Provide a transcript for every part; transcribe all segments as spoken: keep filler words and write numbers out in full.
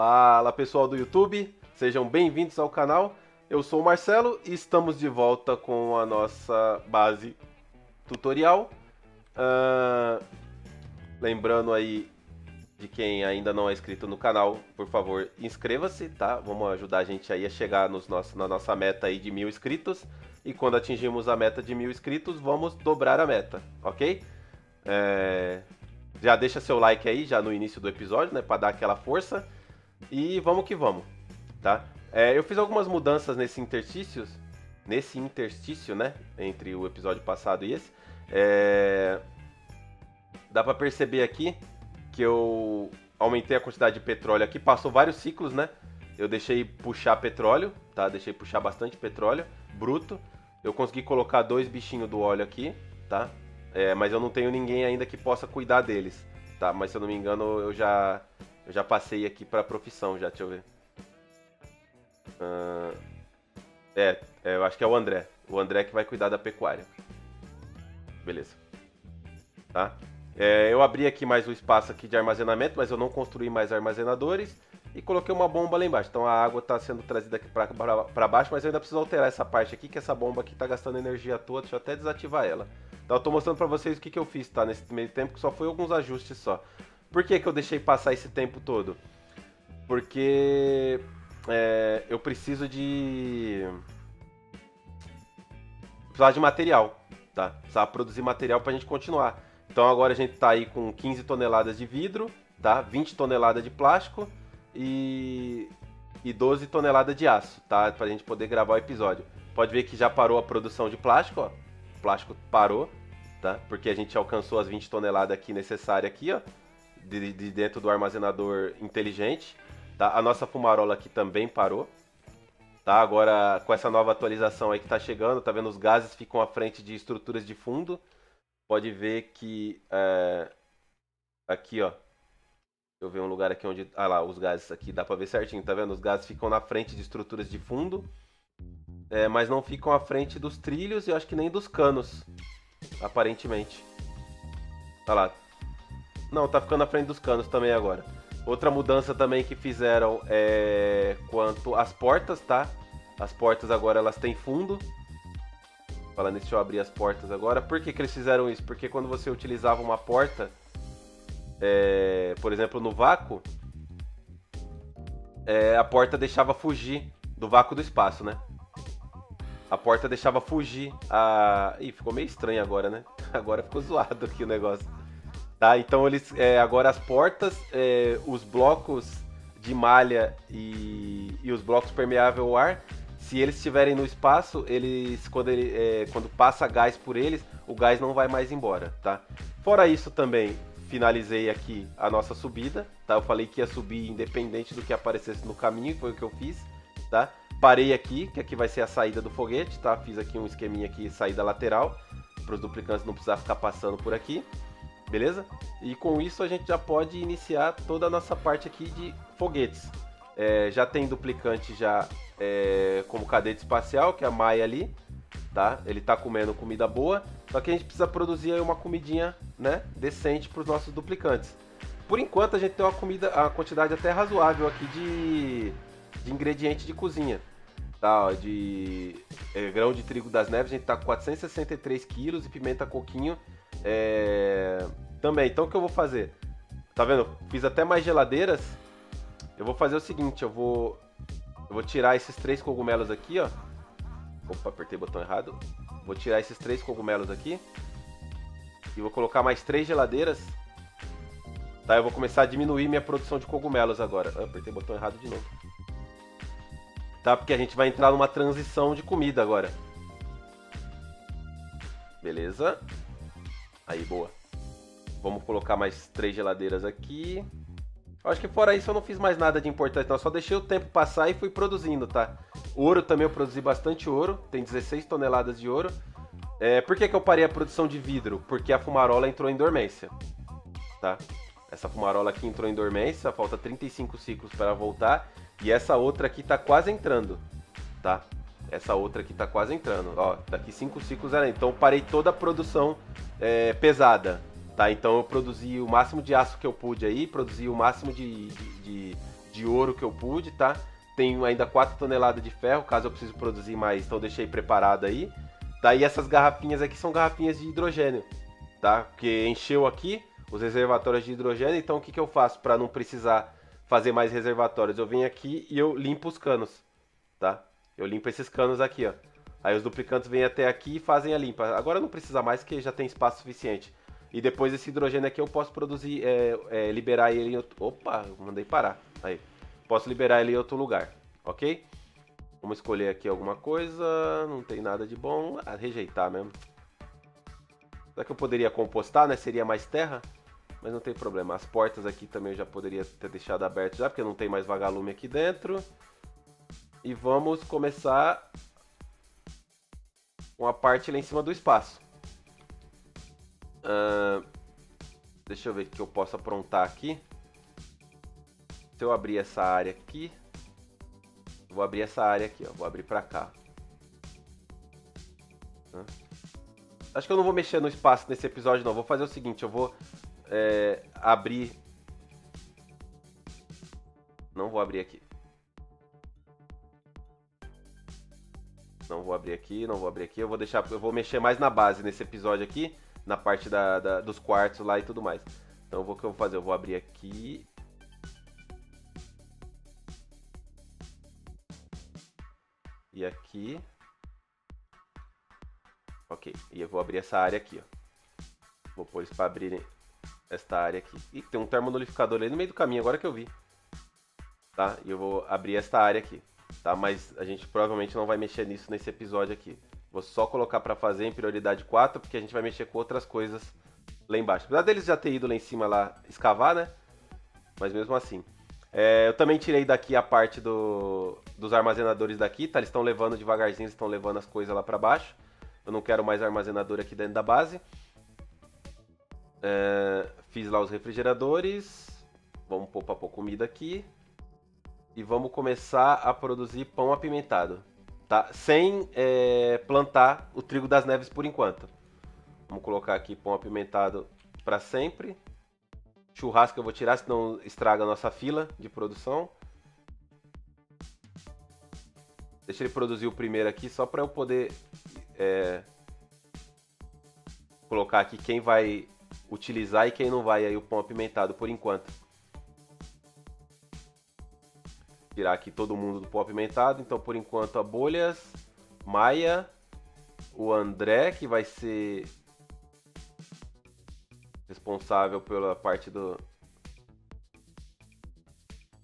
Fala pessoal do YouTube, sejam bem-vindos ao canal. Eu sou o Marcelo e estamos de volta com a nossa base tutorial. Uh, lembrando aí de quem ainda não é inscrito no canal, por favor, inscreva-se, tá? Vamos ajudar a gente aí a chegar nos nosso, na nossa meta aí de mil inscritos. E quando atingirmos a meta de mil inscritos, vamos dobrar a meta, ok? É... Já deixa seu like aí já no início do episódio, né? Para dar aquela força. E vamos que vamos, tá? É, eu fiz algumas mudanças nesse interstício, nesse interstício, né? Entre o episódio passado e esse. É... Dá pra perceber aqui que eu aumentei a quantidade de petróleo aqui. Passou vários ciclos, né? Eu deixei puxar petróleo, tá? Deixei puxar bastante petróleo bruto. Eu consegui colocar dois bichinhos do óleo aqui, tá? É, mas eu não tenho ninguém ainda que possa cuidar deles, tá? Mas se eu não me engano, eu já... Eu já passei aqui pra profissão, já, deixa eu ver. Uh, é, é, eu acho que é o André. O André que vai cuidar da pecuária. Beleza. Tá? É, eu abri aqui mais um espaço aqui de armazenamento, mas eu não construí mais armazenadores. E coloquei uma bomba lá embaixo. Então a água tá sendo trazida aqui pra, pra, pra baixo, mas eu ainda preciso alterar essa parte aqui, que essa bomba aqui tá gastando energia à toa. Deixa eu até desativar ela. Então eu tô mostrando pra vocês o que, que eu fiz, tá? Nesse meio tempo, que só foi alguns ajustes só. Por que que eu deixei passar esse tempo todo? Porque é, eu preciso de... Precisava de material, tá? Precisava produzir material pra gente continuar. Então agora a gente tá aí com quinze toneladas de vidro, tá? vinte toneladas de plástico e, e doze toneladas de aço, tá? Pra gente poder gravar o episódio. Pode ver que já parou a produção de plástico, ó. O plástico parou, tá? Porque a gente alcançou as vinte toneladas aqui necessárias aqui, ó. De, de dentro do armazenador inteligente, tá? A nossa fumarola aqui também parou, tá? Agora com essa nova atualização aí que tá chegando, tá vendo? Os gases ficam à frente de estruturas de fundo. Pode ver que é... aqui, ó, deixa eu ver um lugar aqui onde, ah lá, os gases aqui dá pra ver certinho, tá vendo? Os gases ficam na frente de estruturas de fundo, é, mas não ficam à frente dos trilhos e eu acho que nem dos canos, aparentemente. Tá lá. Não, tá ficando à frente dos canos também agora. Outra mudança também que fizeram é quanto às portas, tá? As portas agora elas têm fundo. Falando nisso, deixa eu abrir as portas agora. Por que que eles fizeram isso? Porque quando você utilizava uma porta, é, por exemplo, no vácuo, é, a porta deixava fugir do vácuo do espaço, né? A porta deixava fugir a... Ih, ficou meio estranho agora, né? Agora ficou zoado aqui o negócio. Tá, então eles, é, agora as portas, é, os blocos de malha e, e os blocos permeáveis ao ar, se eles estiverem no espaço, eles quando, ele, é, quando passa gás por eles, o gás não vai mais embora, tá? Fora isso também, finalizei aqui a nossa subida, tá? Eu falei que ia subir independente do que aparecesse no caminho, foi o que eu fiz, tá? Parei aqui, que aqui vai ser a saída do foguete, tá? Fiz aqui um esqueminha aqui, saída lateral, para os duplicantes não precisar ficar passando por aqui. Beleza? E com isso a gente já pode iniciar toda a nossa parte aqui de foguetes. É, já tem duplicante já é, como cadete espacial, que é a Maia ali, tá? Ele tá comendo comida boa, só que a gente precisa produzir aí uma comidinha, né, decente para os nossos duplicantes. Por enquanto a gente tem uma comida, uma quantidade até razoável aqui de, de ingrediente de cozinha. Tá, ó, de é, grão de trigo das neves, a gente tá com quatrocentos e sessenta e três quilos e pimenta coquinho. É... Também, então o que eu vou fazer? Tá vendo? Fiz até mais geladeiras. Eu vou fazer o seguinte, eu vou eu vou tirar esses três cogumelos aqui, ó. Opa, apertei o botão errado. Vou tirar esses três cogumelos aqui e vou colocar mais três geladeiras. Tá, eu vou começar a diminuir minha produção de cogumelos agora. Ah, apertei o botão errado de novo. Tá, porque a gente vai entrar numa transição de comida agora. Beleza. Aí, boa. Vamos colocar mais três geladeiras aqui. Acho que fora isso eu não fiz mais nada de importante, não. Só deixei o tempo passar e fui produzindo, tá? Ouro também eu produzi bastante ouro. Tem dezesseis toneladas de ouro. É, por que que eu parei a produção de vidro? Porque a fumarola entrou em dormência, tá? Essa fumarola aqui entrou em dormência. Falta trinta e cinco ciclos para voltar. E essa outra aqui tá quase entrando, tá? Essa outra aqui tá quase entrando, ó, daqui cinco ciclos ela, então eu parei toda a produção é, pesada, tá? Então eu produzi o máximo de aço que eu pude aí, produzi o máximo de, de, de, de ouro que eu pude, tá? Tenho ainda quatro toneladas de ferro, caso eu precise produzir mais, então deixei preparado aí. Tá? E essas garrafinhas aqui são garrafinhas de hidrogênio, tá? Porque encheu aqui os reservatórios de hidrogênio, então o que, que eu faço para não precisar fazer mais reservatórios? Eu venho aqui e eu limpo os canos, tá? Eu limpo esses canos aqui, ó. Aí os duplicantes vêm até aqui e fazem a limpa. Agora não precisa mais, porque já tem espaço suficiente. E depois esse hidrogênio aqui eu posso produzir, é, é, liberar ele em outro... Opa, eu mandei parar. Aí, posso liberar ele em outro lugar, ok? Vamos escolher aqui alguma coisa, não tem nada de bom. Ah, rejeitar mesmo. Será que eu poderia compostar, né? Seria mais terra, mas não tem problema. As portas aqui também eu já poderia ter deixado aberto já, porque não tem mais vagalume aqui dentro. E vamos começar com a parte lá em cima do espaço. Uh, deixa eu ver o que eu posso aprontar aqui. Se eu abrir essa área aqui, vou abrir essa área aqui, ó, vou abrir pra cá. Tá? Acho que eu não vou mexer no espaço nesse episódio não. Vou fazer o seguinte, eu vou é, abrir. Não vou abrir aqui. Não vou abrir aqui, não vou abrir aqui. Eu vou deixar, eu vou mexer mais na base nesse episódio aqui. Na parte da, da, dos quartos lá e tudo mais. Então o que eu vou fazer? Eu vou abrir aqui. E aqui. Ok. E eu vou abrir essa área aqui, ó. Vou pôr isso pra abrir esta área aqui. Ih, tem um termonolificador ali no meio do caminho, agora que eu vi. Tá? E eu vou abrir esta área aqui. Tá? Mas a gente provavelmente não vai mexer nisso nesse episódio aqui. Vou só colocar para fazer em prioridade quatro, porque a gente vai mexer com outras coisas lá embaixo. Apesar deles já ter ido lá em cima lá escavar, né? Mas mesmo assim. É, eu também tirei daqui a parte do, dos armazenadores daqui, tá? Eles estão levando devagarzinho, eles estão levando as coisas lá para baixo. Eu não quero mais armazenador aqui dentro da base. É, fiz lá os refrigeradores. Vamos pôr para pôr comida aqui. E vamos começar a produzir pão apimentado. Tá? Sem é, plantar o trigo das neves por enquanto. Vamos colocar aqui pão apimentado para sempre. Churrasco eu vou tirar, senão estraga a nossa fila de produção. Deixa ele produzir o primeiro aqui, só para eu poder é, colocar aqui quem vai utilizar e quem não vai aí o pão apimentado por enquanto. Tirar aqui todo mundo do pão apimentado. Então, por enquanto, a Bolhas, Maia, o André, que vai ser responsável pela parte do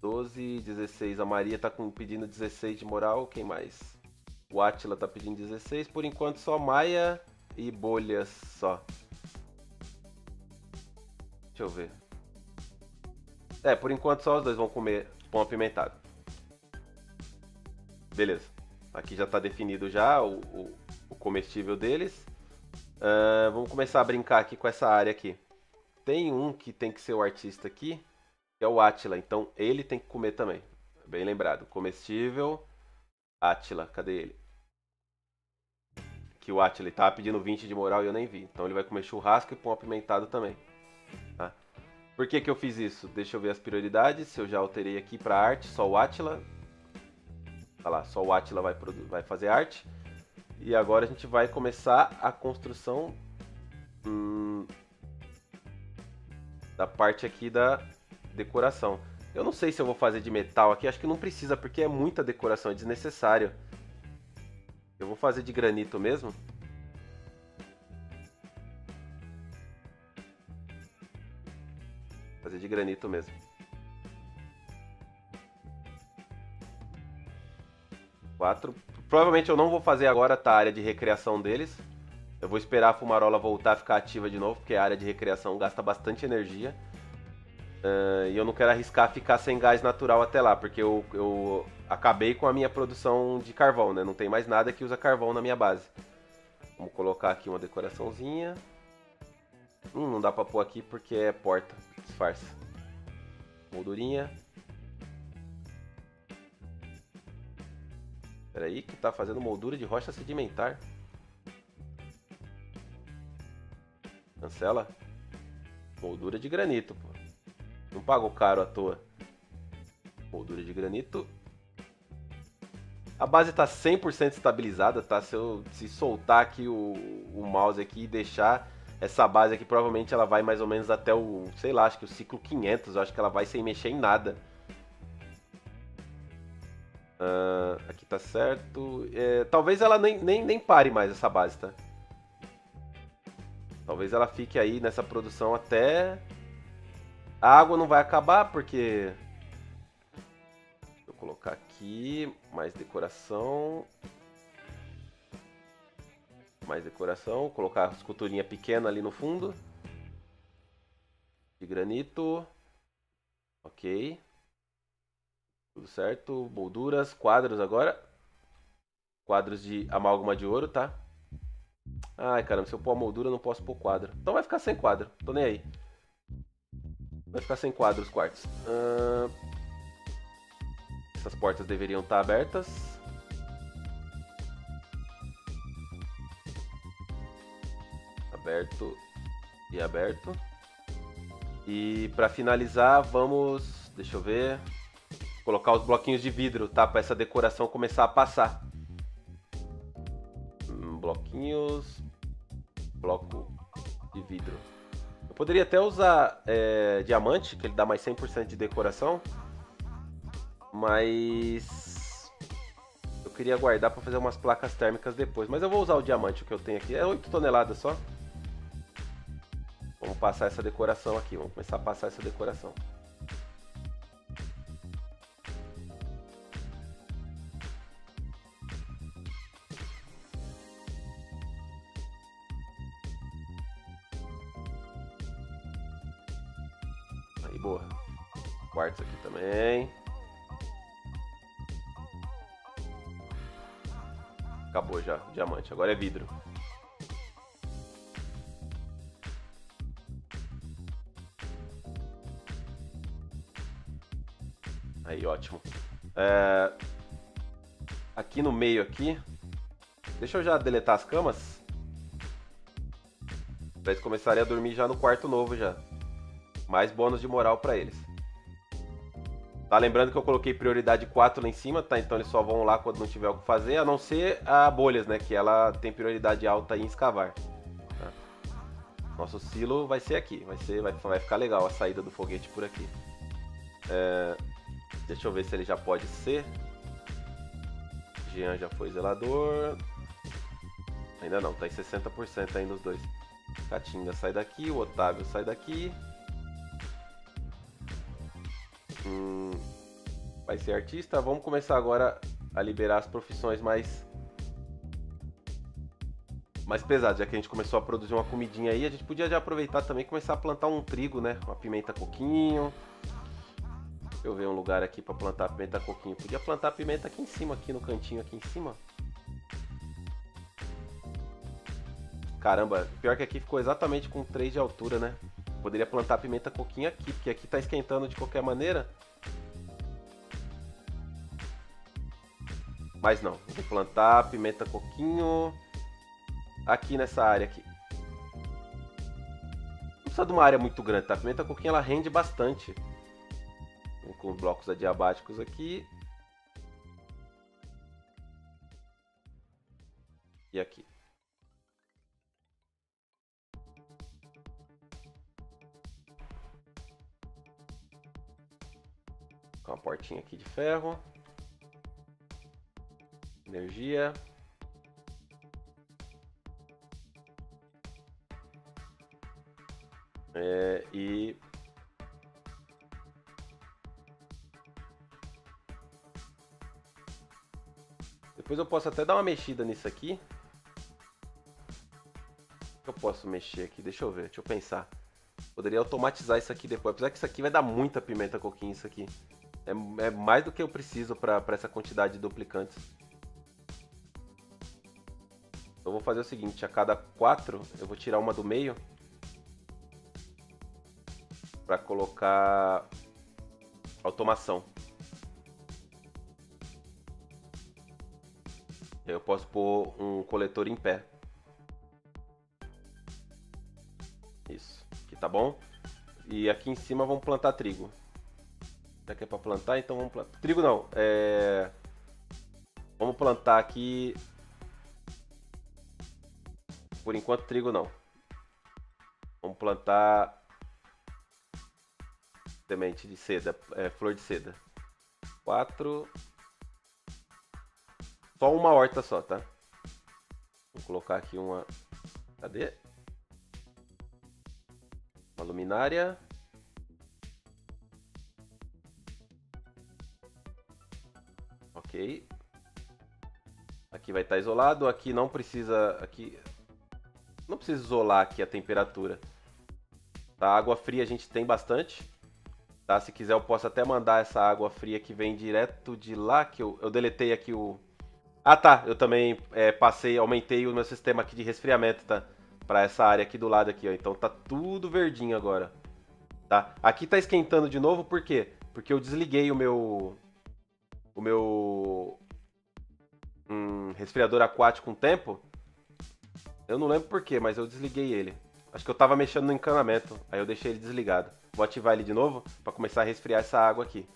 doze, dezesseis. A Maria tá com, pedindo dezesseis de moral. Quem mais? O Átila tá pedindo dezesseis. Por enquanto, só Maia e Bolhas só. Deixa eu ver. É, por enquanto, só os dois vão comer pão apimentado. Beleza, aqui já está definido já o, o, o comestível deles. Uh, vamos começar a brincar aqui com essa área aqui. Tem um que tem que ser o artista aqui, que é o Átila, então ele tem que comer também. Bem lembrado, comestível, Átila, cadê ele? Que o Átila estava pedindo vinte de moral e eu nem vi, então ele vai comer churrasco e pão apimentado também. Tá? Por que que eu fiz isso? Deixa eu ver as prioridades, se eu já alterei aqui para arte, só o Átila. Lá, só o Átila vai, vai fazer arte. E agora a gente vai começar a construção hum, da parte aqui da decoração. Eu não sei se eu vou fazer de metal aqui, acho que não precisa, porque é muita decoração, é desnecessário. Eu vou fazer de granito mesmo. Fazer de granito mesmo. quatro. Provavelmente eu não vou fazer agora, tá, a área de recreação deles. Eu vou esperar a fumarola voltar a ficar ativa de novo, porque a área de recreação gasta bastante energia. Uh, e eu não quero arriscar ficar sem gás natural até lá, porque eu, eu acabei com a minha produção de carvão, né? Não tem mais nada que usa carvão na minha base. Vamos colocar aqui uma decoraçãozinha. Hum, não dá pra pôr aqui porque é porta, disfarça. Moldurinha. Peraí, que tá fazendo moldura de rocha sedimentar. Cancela. Moldura de granito, pô. Não pagou caro à toa. moldura de granito. A base está cem por cento estabilizada, tá? Se eu se soltar aqui o, o mouse aqui e deixar essa base aqui, provavelmente ela vai mais ou menos até o, sei lá, acho que o ciclo quinhentos, eu acho que ela vai sem mexer em nada. Uh, aqui tá certo. É, talvez ela nem, nem, nem pare mais essa base, tá? Talvez ela fique aí nessa produção até... A água não vai acabar, porque... Vou colocar aqui mais decoração. Mais decoração. Colocar a esculturinha pequena ali no fundo. De granito. Ok. Tudo certo. Molduras, quadros agora. Quadros de amálgama de ouro, tá? Ai, caramba, se eu pôr a moldura eu não posso pôr quadro. Então vai ficar sem quadro, tô nem aí. Vai ficar sem quadro os quartos. Uh... Essas portas deveriam estar abertas. Aberto e aberto. E pra finalizar, vamos... Deixa eu ver... Colocar os bloquinhos de vidro, tá? Pra essa decoração começar a passar. Hum, bloquinhos... Bloco de vidro. Eu poderia até usar é, diamante, que ele dá mais cem por cento de decoração. Mas... Eu queria guardar pra fazer umas placas térmicas depois. Mas eu vou usar o diamante, o que eu tenho aqui. É oito toneladas só. Vamos passar essa decoração aqui. Vamos começar a passar essa decoração. Boa. Quartos aqui também. Acabou já o diamante. Agora é vidro. Aí, ótimo. É... Aqui no meio aqui. Deixa eu já deletar as camas. Pra eles começarem a dormir já no quarto novo já. Mais bônus de moral pra eles. Tá, lembrando que eu coloquei prioridade quatro lá em cima, tá? Então eles só vão lá quando não tiver o que fazer, a não ser a bolhas, né? Que ela tem prioridade alta em escavar. Tá? Nosso silo vai ser aqui. Vai, ser, vai, vai ficar legal a saída do foguete por aqui. É, deixa eu ver se ele já pode ser. Jean já foi zelador. Ainda não, tá em sessenta por cento ainda os dois. Catinga sai daqui, o Otávio sai daqui. Hum, vai ser artista. Vamos começar agora a liberar as profissões mais mais pesadas. Já que a gente começou a produzir uma comidinha aí, a gente podia já aproveitar também e começar a plantar um trigo, né? Uma pimenta coquinho. Deixa eu ver um lugar aqui para plantar a pimenta coquinho. Podia plantar a pimenta aqui em cima, aqui no cantinho, aqui em cima. Caramba, pior que aqui ficou exatamente com três de altura, né? Poderia plantar a pimenta coquinha aqui, porque aqui tá esquentando de qualquer maneira. Mas não, vou plantar pimenta coquinho aqui nessa área aqui. Não precisa de uma área muito grande, tá? A pimenta coquinha ela rende bastante. Vamos com os blocos adiabáticos aqui. E aqui. Uma portinha aqui de ferro. Energia. É, e... Depois eu posso até dar uma mexida nisso aqui. Eu posso mexer aqui, deixa eu ver, deixa eu pensar. Poderia automatizar isso aqui depois. Apesar que isso aqui vai dar muita pimenta coquinha, isso aqui. É mais do que eu preciso para essa quantidade de duplicantes. Eu vou fazer o seguinte, a cada quatro eu vou tirar uma do meio para colocar automação. Eu posso pôr um coletor em pé. Isso, aqui tá bom. E aqui em cima vamos plantar trigo. daqui é para plantar, então vamos plantar. Trigo não, é... vamos plantar aqui. Por enquanto trigo não. Vamos plantar semente de seda, é, flor de seda. Quatro. Só uma horta só, tá? Vou colocar aqui uma... Cadê? Uma luminária. Ok. Aqui vai estar isolado. Aqui não precisa... Aqui... Não precisa isolar aqui a temperatura. Tá? Água fria a gente tem bastante. Tá? Se quiser eu posso até mandar essa água fria que vem direto de lá. Que eu, eu deletei aqui o... Ah, tá. Eu também é, passei, aumentei o meu sistema aqui de resfriamento, tá? Pra essa área aqui do lado aqui, ó. Então tá tudo verdinho agora, tá? Aqui tá esquentando de novo, por quê? Porque eu desliguei o meu... O meu... Um resfriador aquático um tempo. Eu não lembro por quê, mas eu desliguei ele. Acho que eu tava mexendo no encanamento. Aí eu deixei ele desligado. Vou ativar ele de novo pra começar a resfriar essa água aqui.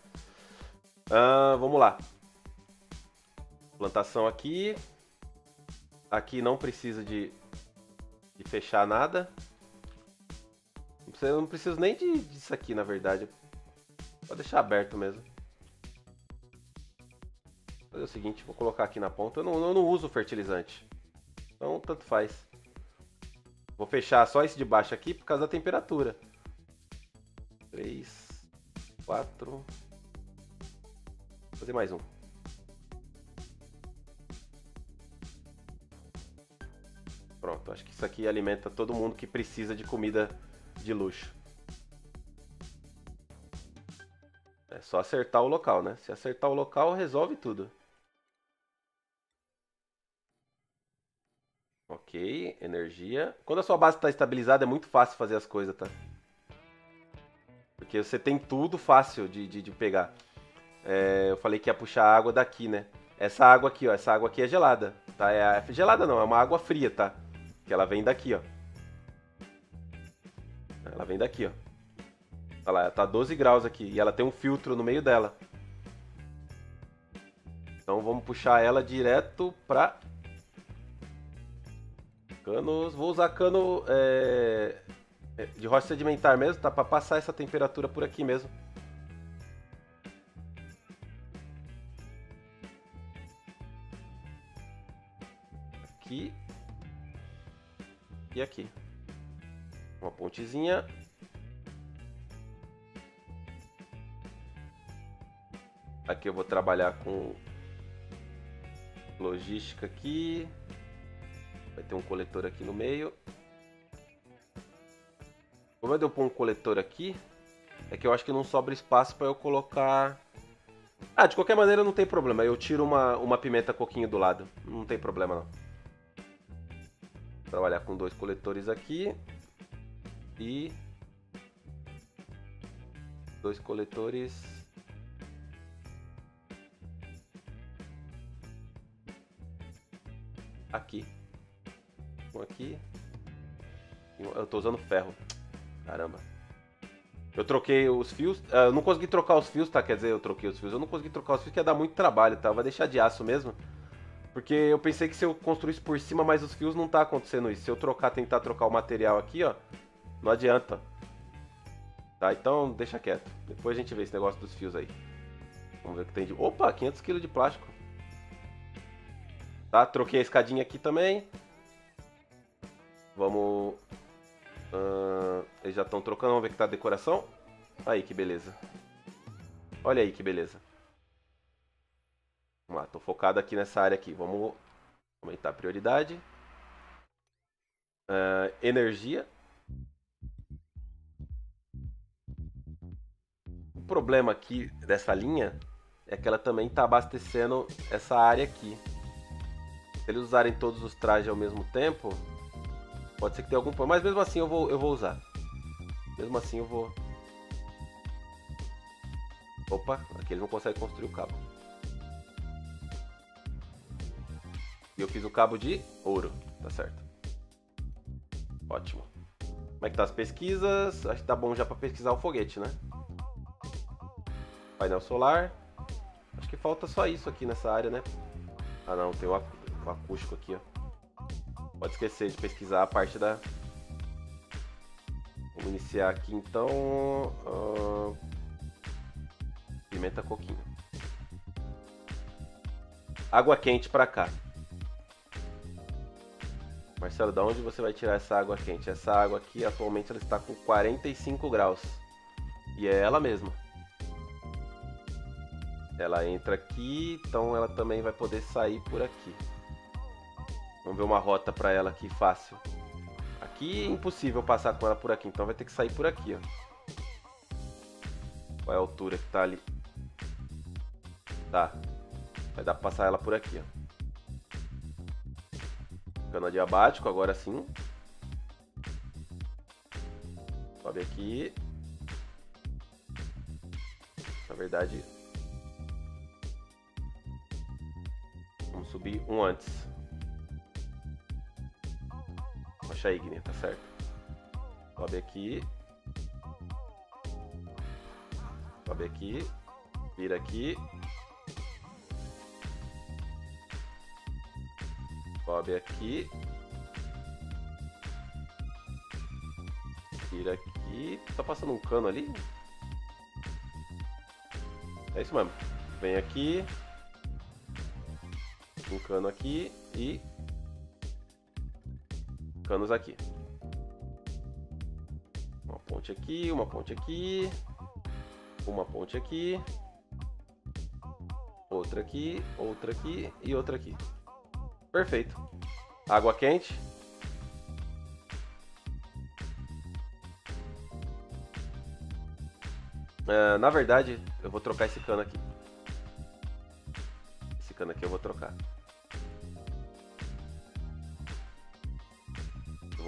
Ah, vamos lá. Plantação aqui. Aqui não precisa de, de fechar nada. Não preciso, não preciso nem de, disso aqui, na verdade. Vou deixar aberto mesmo. Vou fazer o seguinte, vou colocar aqui na ponta. Eu não, eu não uso fertilizante. Então, tanto faz. Vou fechar só esse de baixo aqui por causa da temperatura. três, quatro... Vou fazer mais um. Pronto, acho que isso aqui alimenta todo mundo que precisa de comida de luxo. É só acertar o local, né? Se acertar o local, resolve tudo. Ok, energia. Quando a sua base está estabilizada, é muito fácil fazer as coisas, tá? Porque você tem tudo fácil de, de, de pegar. É, eu falei que ia puxar a água daqui, né? Essa água aqui, ó. Essa água aqui é gelada, tá? É, é gelada não, é uma água fria, tá? Que ela vem daqui, ó. Ela vem daqui, ó. Olha lá, ela tá doze graus aqui. E ela tem um filtro no meio dela. Então vamos puxar ela direto pra... Canos. Vou usar cano é... de rocha sedimentar mesmo, tá? Pra passar essa temperatura por aqui mesmo. Aqui. E aqui. Uma pontezinha. Aqui eu vou trabalhar com logística aqui. Vai ter um coletor aqui no meio. O problema de eu pôr um coletor aqui é que eu acho que não sobra espaço para eu colocar... Ah, de qualquer maneira não tem problema. Eu tiro uma, uma pimenta coquinho do lado. Não tem problema não. Vou trabalhar com dois coletores aqui. E... Dois coletores... Aqui. Um aqui. Eu tô usando ferro. Caramba. Eu troquei os fios. Eu não consegui trocar os fios, tá? Quer dizer, eu troquei os fios. Eu não consegui trocar os fios, que ia dar muito trabalho, tá? Eu vou deixar de aço mesmo. Porque eu pensei que se eu construísse por cima, mas os fios não tá acontecendo isso. Se eu trocar, tentar trocar o material aqui, ó, não adianta. Tá? Então, deixa quieto. Depois a gente vê esse negócio dos fios aí. Vamos ver o que tem de... Opa, quinhentos quilos de plástico. Tá, troquei a escadinha aqui também. Vamos... Uh, eles já estão trocando, vamos ver que tá a decoração. Aí, que beleza. Olha aí, que beleza. Vamos lá, tô focado aqui nessa área aqui. Vamos aumentar a prioridade. Uh, energia. O problema aqui dessa linha é que ela também tá abastecendo essa área aqui. Se eles usarem todos os trajes ao mesmo tempo, pode ser que tenha algum problema, mas mesmo assim eu vou, eu vou usar. Mesmo assim eu vou... Opa, aqui ele não consegue construir o cabo. E eu fiz o cabo de ouro, tá certo. Ótimo. Como é que tá as pesquisas? Acho que tá bom já pra pesquisar o foguete, né? painel solar. Acho que falta só isso aqui nessa área, né? Ah não, tem o acústico aqui, ó. Pode esquecer de pesquisar a parte da... Vamos iniciar aqui então... Uh... Pimenta coquinho. Água quente pra cá. Marcelo, da onde você vai tirar essa água quente? Essa água aqui atualmente ela está com quarenta e cinco graus. E é ela mesma. Ela entra aqui, então ela também vai poder sair por aqui. Vamos ver uma rota para ela aqui fácil. Aqui é impossível passar com ela por aqui, então vai ter que sair por aqui, ó. Qual é a altura que tá ali? Tá. Vai dar para passar ela por aqui, ó. Cano adiabático, agora sim. Sobe aqui. Na verdade... subir um antes. Poxa aí, Guiné, tá certo. Sobe aqui. Sobe aqui. Vira aqui. Sobe aqui. Vira aqui. Tá passando um cano ali? É isso mesmo. Vem aqui. Um cano aqui e canos aqui. Uma ponte aqui, uma ponte aqui, uma ponte aqui, outra aqui, outra aqui e outra aqui. Perfeito. Água quente. É, na verdade, eu vou trocar esse cano aqui. Esse cano aqui eu vou trocar.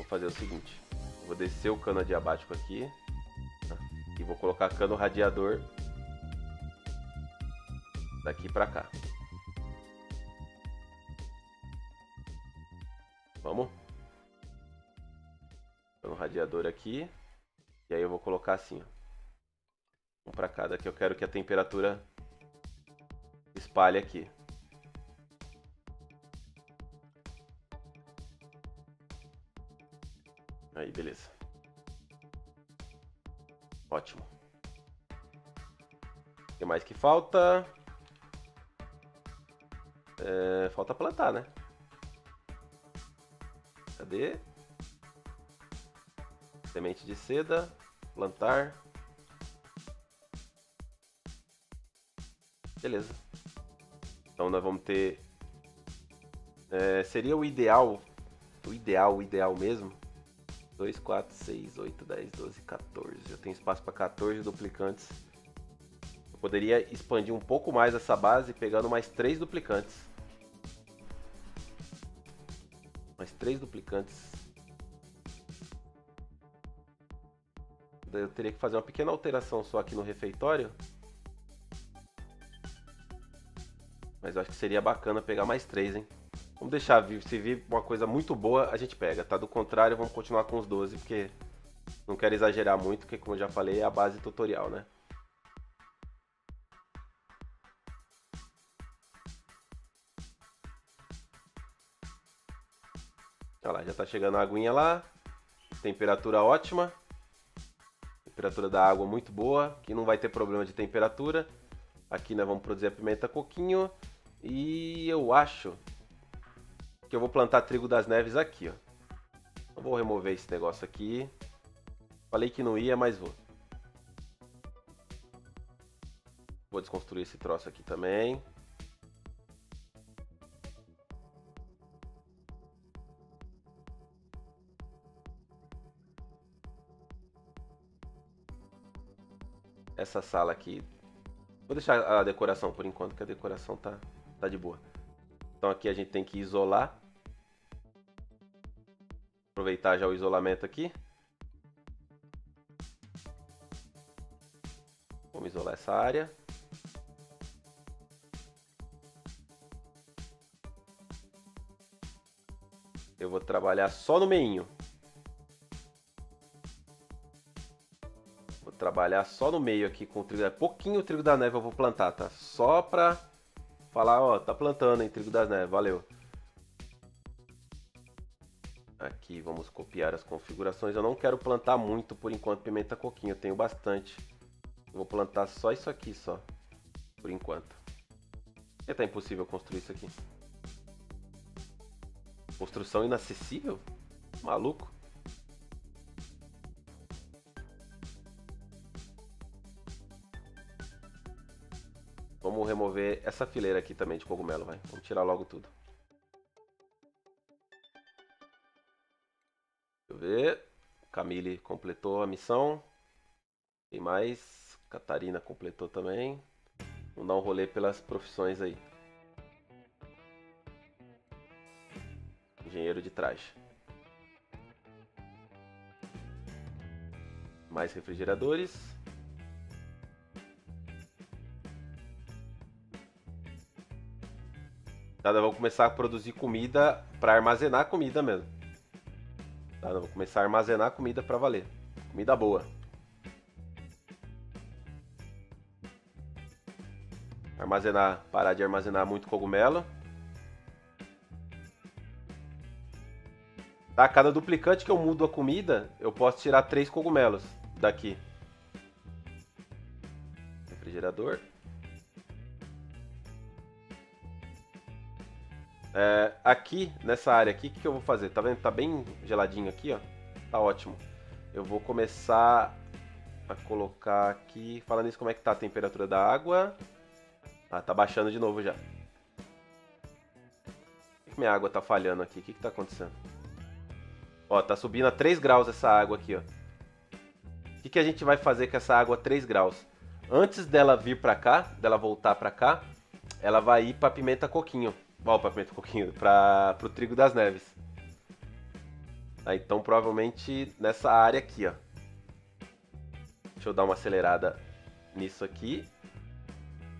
Fazer o seguinte, vou descer o cano adiabático aqui, tá? E vou colocar cano radiador daqui pra cá. Vamos? Cano radiador aqui, e aí eu vou colocar assim, ó, um pra cá. Daqui eu quero que a temperatura espalhe aqui. Aí, beleza. Ótimo. O que mais que falta? É, falta plantar, né? Cadê? Semente de seda. Plantar. Beleza. Então nós vamos ter... É, seria o ideal. O ideal, o ideal mesmo. dois, quatro, seis, oito, dez, doze, quatorze. Eu tenho espaço para quatorze duplicantes. Eu poderia expandir um pouco mais essa base, pegando mais três duplicantes. Mais três duplicantes. Eu teria que fazer uma pequena alteração só aqui no refeitório. Mas eu acho que seria bacana pegar mais três, hein? Vamos deixar vivo, se vir uma coisa muito boa, a gente pega, tá? Do contrário, vamos continuar com os doze, porque não quero exagerar muito, porque como eu já falei, é a base tutorial, né? Olha lá, já tá chegando a aguinha lá, temperatura ótima, temperatura da água muito boa, que não vai ter problema de temperatura. Aqui nós vamos produzir a pimenta coquinho e eu acho... que eu vou plantar trigo das neves aqui, ó. Eu vou remover esse negócio aqui. Falei que não ia, mas vou. Vou desconstruir esse troço aqui também. Essa sala aqui. Vou deixar a decoração por enquanto, que a decoração tá, tá de boa. Então aqui a gente tem que isolar. Aproveitar já o isolamento aqui. Vamos isolar essa área. Eu vou trabalhar só no meinho. Vou trabalhar só no meio aqui com o trigo da neve. Pouquinho trigo da neve eu vou plantar, tá? Só pra falar, ó, tá plantando, hein, trigo da neve, valeu. Aqui vamos copiar as configurações. Eu não quero plantar muito por enquanto pimenta coquinho, eu tenho bastante. Eu vou plantar só isso aqui, só. Por enquanto. Porque tá impossível construir isso aqui. Construção inacessível? Maluco. Vamos remover essa fileira aqui também de cogumelo, vai. Vamos tirar logo tudo. Ver. Camille completou a missão. Tem mais. Catarina completou também. Vamos dar um rolê pelas profissões aí. Engenheiro de traje. Mais refrigeradores. Nada, vamos começar a produzir comida para armazenar comida mesmo. Tá, vou começar a armazenar comida pra valer. Comida boa. Armazenar, parar de armazenar muito cogumelo. A cada duplicante que eu mudo a comida, eu posso tirar três cogumelos daqui. Refrigerador. É, aqui, nessa área aqui, o que, que eu vou fazer? Tá vendo? Tá bem geladinho aqui, ó. Tá ótimo. Eu vou começar a colocar aqui... Falando nisso, como é que tá a temperatura da água? Ah, tá baixando de novo já. Por que minha água tá falhando aqui? O que que tá acontecendo? Ó, tá subindo a três graus essa água aqui, ó. O que que a gente vai fazer com essa água a três graus? Antes dela vir pra cá, dela voltar pra cá, ela vai ir pra pimenta coquinho. Ó, para pimenta coquinho, para o trigo das neves. Tá, então provavelmente nessa área aqui, ó. Deixa eu dar uma acelerada nisso aqui,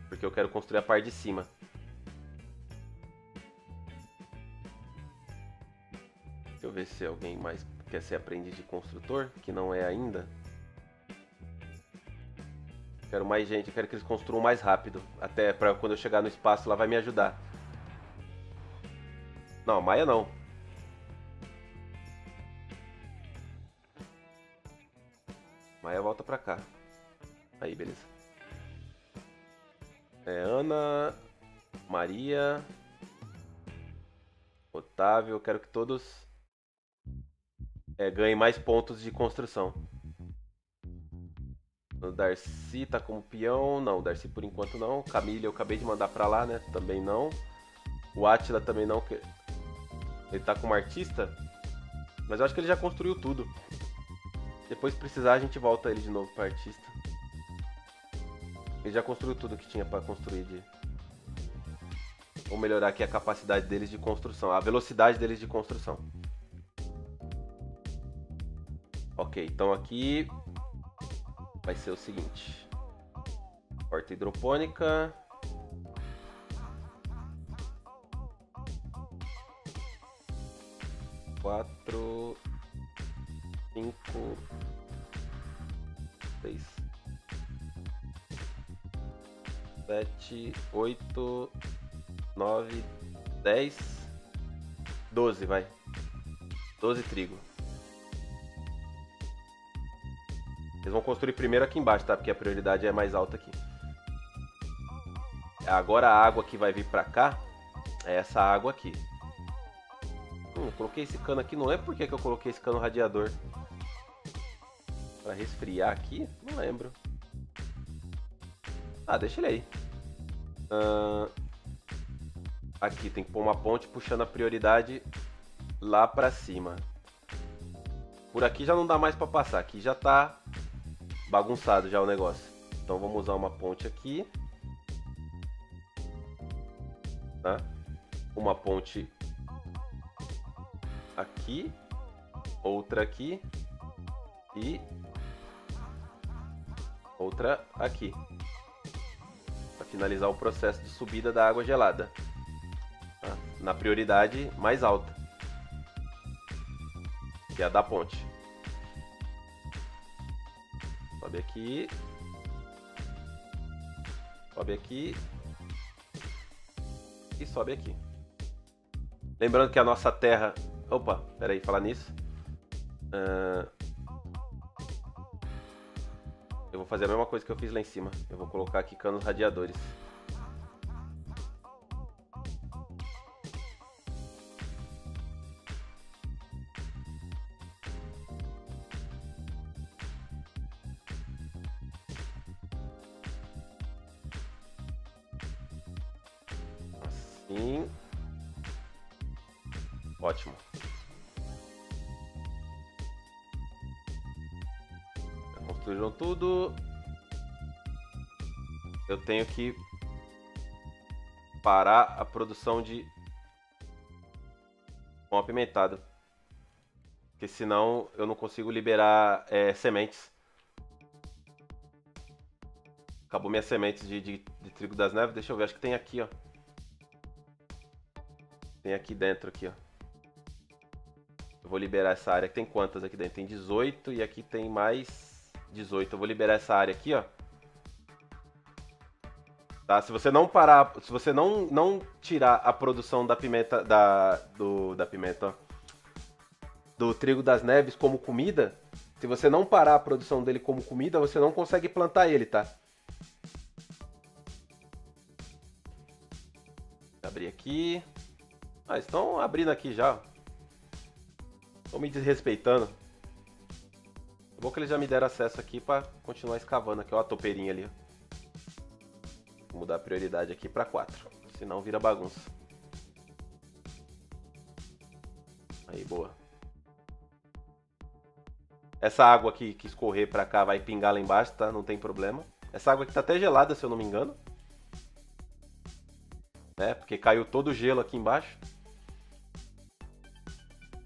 porque eu quero construir a parte de cima. Deixa eu ver se alguém mais quer ser aprendiz de construtor, que não é ainda. Quero mais gente, eu quero que eles construam mais rápido. Até para quando eu chegar no espaço, lá vai me ajudar. Não, Maia não. Maia volta pra cá. Aí, beleza. É Ana, Maria, Otávio. Eu quero que todos é, ganhem mais pontos de construção. O Darcy tá como peão. Não, o Darcy por enquanto não. Camila eu acabei de mandar pra lá, né? Também não. O Átila também não... Ele tá como artista, mas eu acho que ele já construiu tudo. Depois, se precisar, a gente volta ele de novo pra artista. Ele já construiu tudo que tinha pra construir. De... Vou melhorar aqui a capacidade deles de construção, a velocidade deles de construção. Ok, então aqui vai ser o seguinte. Horta hidropônica... quatro, cinco, seis, sete, oito, nove, dez, doze, vai. doze trigo. Eles vão construir primeiro aqui embaixo, tá? Porque a prioridade é mais alta aqui. Agora a água que vai vir pra cá é essa água aqui. Hum, coloquei esse cano aqui, não lembro por que eu coloquei esse cano radiador. Pra resfriar aqui? Não lembro. Ah, deixa ele aí. Uh, aqui tem que pôr uma ponte puxando a prioridade lá pra cima. Por aqui já não dá mais pra passar, aqui já tá bagunçado já o negócio. Então vamos usar uma ponte aqui. Tá? Uma ponte... aqui, outra aqui e outra aqui, para finalizar o processo de subida da água gelada, tá? Na prioridade mais alta, que é a da ponte. Sobe aqui. Sobe aqui. E sobe aqui. Lembrando que a nossa terra... Opa, peraí, falar nisso. Uh... Eu vou fazer a mesma coisa que eu fiz lá em cima. Eu vou colocar aqui canos radiadores. Assim. Ótimo. Construíram tudo. Eu tenho que parar a produção de pão apimentado, porque senão eu não consigo liberar é, sementes. Acabou minhas sementes de, de, de trigo das neves. Deixa eu ver, acho que tem aqui, ó. Tem aqui dentro, aqui, ó. Eu vou liberar essa área. Tem quantas aqui dentro? Tem dezoito e aqui tem mais... dezoito. Eu vou liberar essa área aqui, ó. Tá? Se você não parar, se você não, não tirar a produção da pimenta, da, do, da pimenta, ó, do trigo das neves como comida, se você não parar a produção dele como comida, você não consegue plantar ele, tá? Vou abrir aqui. Ah, estão abrindo aqui já. Estão me desrespeitando. Bom que eles já me deram acesso aqui pra continuar escavando aqui, ó, a topeirinha ali, ó. Vou mudar a prioridade aqui pra quatro, senão vira bagunça. Aí, boa. Essa água aqui que escorrer pra cá vai pingar lá embaixo, tá? Não tem problema. Essa água aqui tá até gelada, se eu não me engano. É, porque caiu todo o gelo aqui embaixo.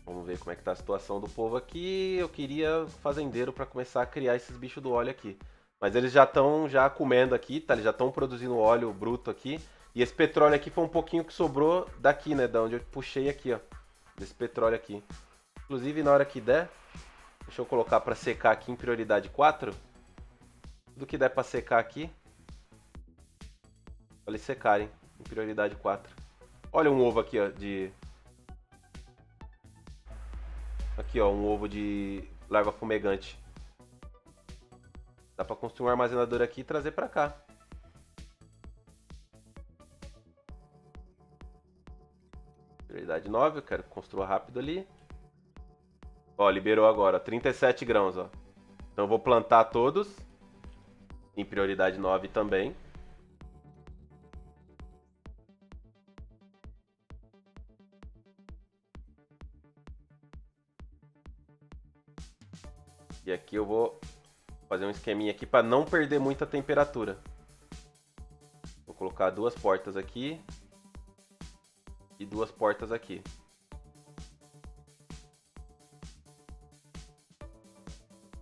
Vamos ver como é que tá a situação do povo aqui. Eu queria fazendeiro para começar a criar esses bichos do óleo aqui. Mas eles já estão já comendo aqui, tá? Eles já estão produzindo óleo bruto aqui. E esse petróleo aqui foi um pouquinho que sobrou daqui, né? Da onde eu puxei aqui, ó. Desse petróleo aqui. Inclusive, na hora que der, deixa eu colocar para secar aqui em prioridade quatro. Tudo que der para secar aqui, para eles secarem em prioridade quatro. Olha um ovo aqui, ó, de... Aqui, ó, um ovo de larva fumegante. Dá pra construir um armazenador aqui e trazer pra cá. Prioridade nove, eu quero construir rápido ali. Ó, liberou agora, ó, trinta e sete grãos, ó. Então eu vou plantar todos. Em prioridade nove também. E aqui eu vou fazer um esqueminha aqui para não perder muita temperatura. Vou colocar duas portas aqui e duas portas aqui.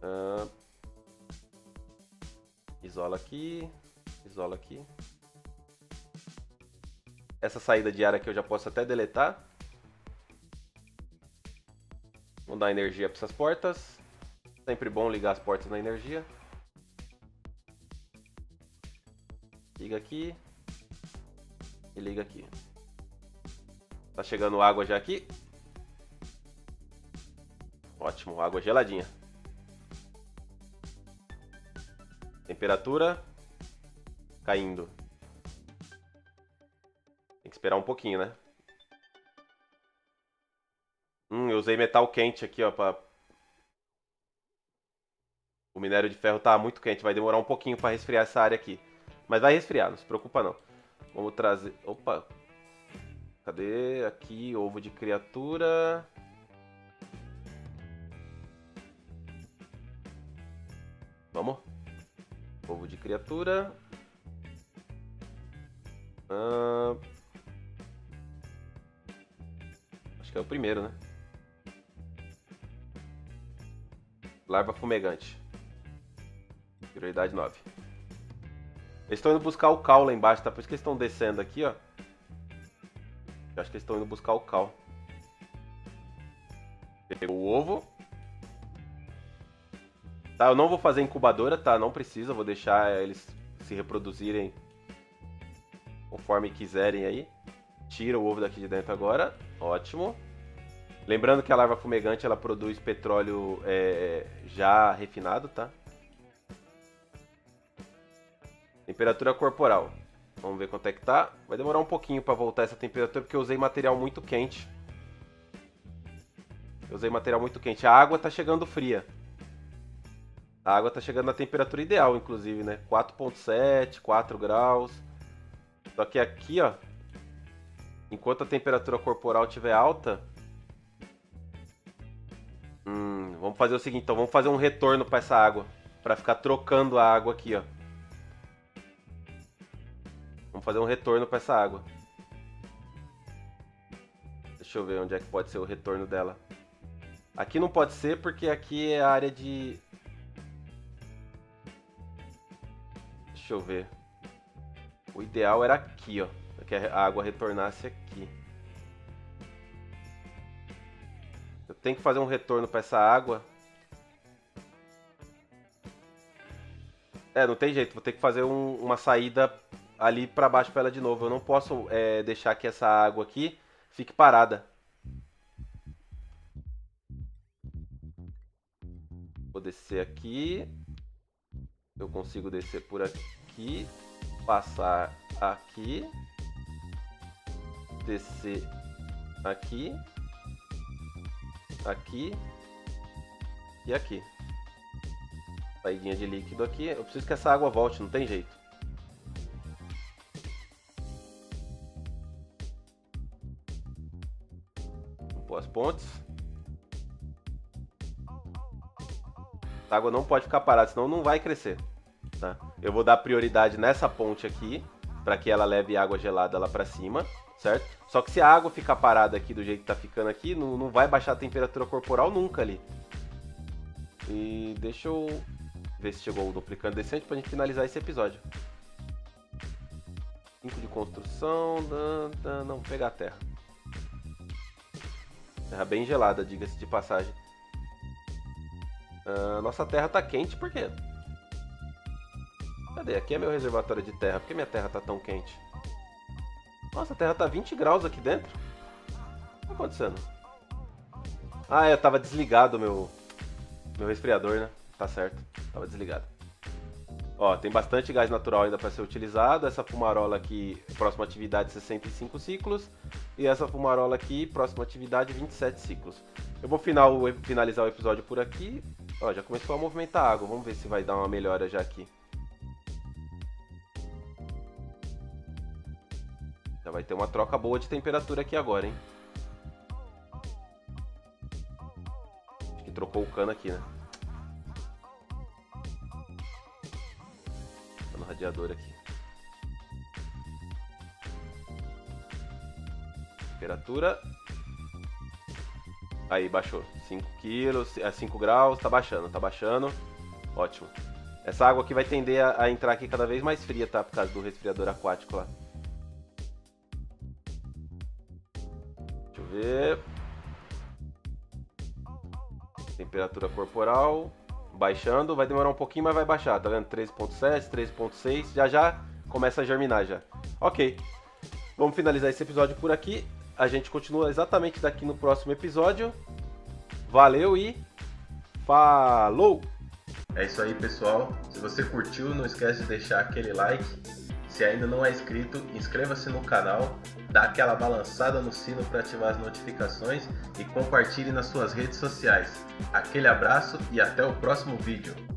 Ah, isola aqui, isola aqui. Essa saída de ar aqui eu já posso até deletar. Vou dar energia para essas portas. Sempre bom ligar as portas na energia. Liga aqui. E liga aqui. Tá chegando água já aqui. Ótimo, água geladinha. Temperatura caindo. Tem que esperar um pouquinho, né? Hum, eu usei metal quente aqui, ó, pra... O minério de ferro tá muito quente, vai demorar um pouquinho para resfriar essa área aqui. Mas vai resfriar, não se preocupa não. Vamos trazer... Opa! Cadê? Aqui, ovo de criatura... Vamos! Ovo de criatura... Ah... Acho que é o primeiro, né? Larva fumegante. Prioridade nove. Eles estão indo buscar o cal lá embaixo, tá? Por isso que eles estão descendo aqui, ó. Eu acho que eles estão indo buscar o cal. Pegou o ovo. Tá, eu não vou fazer incubadora, tá? Não precisa, vou deixar eles se reproduzirem conforme quiserem aí. Tira o ovo daqui de dentro agora. Ótimo. Lembrando que a larva fumegante, ela produz petróleo é, já refinado, tá? Temperatura corporal. Vamos ver quanto é que tá. Vai demorar um pouquinho pra voltar essa temperatura, porque eu usei material muito quente. Eu usei material muito quente. A água tá chegando fria. A água tá chegando na temperatura ideal, inclusive, né? quatro ponto sete, quatro graus. Só que aqui, ó, enquanto a temperatura corporal estiver alta... Hum, vamos fazer o seguinte, então. Vamos fazer um retorno pra essa água. Pra ficar trocando a água aqui, ó. Vamos fazer um retorno pra essa água. Deixa eu ver onde é que pode ser o retorno dela. Aqui não pode ser, porque aqui é a área de... Deixa eu ver. O ideal era aqui, ó. Que a água retornasse aqui. Eu tenho que fazer um retorno pra essa água. É, não tem jeito. Vou ter que fazer um, uma saída ali pra baixo pra ela de novo. Eu não posso é, deixar que essa água aqui fique parada. Vou descer aqui. Eu consigo descer por aqui. Passar aqui. Descer aqui. Aqui. E aqui. Saídinha de líquido aqui. Eu preciso que essa água volte, não tem jeito. Vou pôr as pontes. A água não pode ficar parada, senão não vai crescer, tá? Eu vou dar prioridade nessa ponte aqui, para que ela leve água gelada lá para cima, certo? Só que se a água ficar parada aqui do jeito que tá ficando aqui, não, não vai baixar a temperatura corporal nunca ali. E deixa eu ver se chegou o duplicante decente pra gente finalizar esse episódio. cinco de construção, não, não pegar a terra. Terra bem gelada, diga-se de passagem. Uh, nossa terra tá quente, por quê? Cadê? Aqui é meu reservatório de terra. Por que minha terra tá tão quente? Nossa, a terra tá vinte graus aqui dentro. O que tá acontecendo? Ah, eu tava desligado meu meu resfriador, né? Tá certo, tava desligado. Ó, tem bastante gás natural ainda pra ser utilizado. Essa fumarola aqui, próxima atividade, sessenta e cinco ciclos. E essa fumarola aqui, próxima atividade, vinte e sete ciclos. Eu vou final, finalizar o episódio por aqui. Ó, já começou a movimentar a água. Vamos ver se vai dar uma melhora já aqui. Já vai ter uma troca boa de temperatura aqui agora, hein? Acho que trocou o cano aqui, né? Cano radiador aqui. Temperatura. Aí, baixou. cinco quilos, a cinco graus, tá baixando, tá baixando. Ótimo. Essa água aqui vai tender a, a entrar aqui cada vez mais fria, tá? Por causa do resfriador aquático lá. Deixa eu ver. Temperatura corporal. Baixando, vai demorar um pouquinho, mas vai baixar, tá vendo? treze ponto sete, treze ponto seis, já já começa a germinar já. Ok. Vamos finalizar esse episódio por aqui. A gente continua exatamente daqui no próximo episódio. Valeu e falou! É isso aí, pessoal. Se você curtiu, não esquece de deixar aquele like. Se ainda não é inscrito, inscreva-se no canal, dá aquela balançada no sino para ativar as notificações e compartilhe nas suas redes sociais. Aquele abraço e até o próximo vídeo.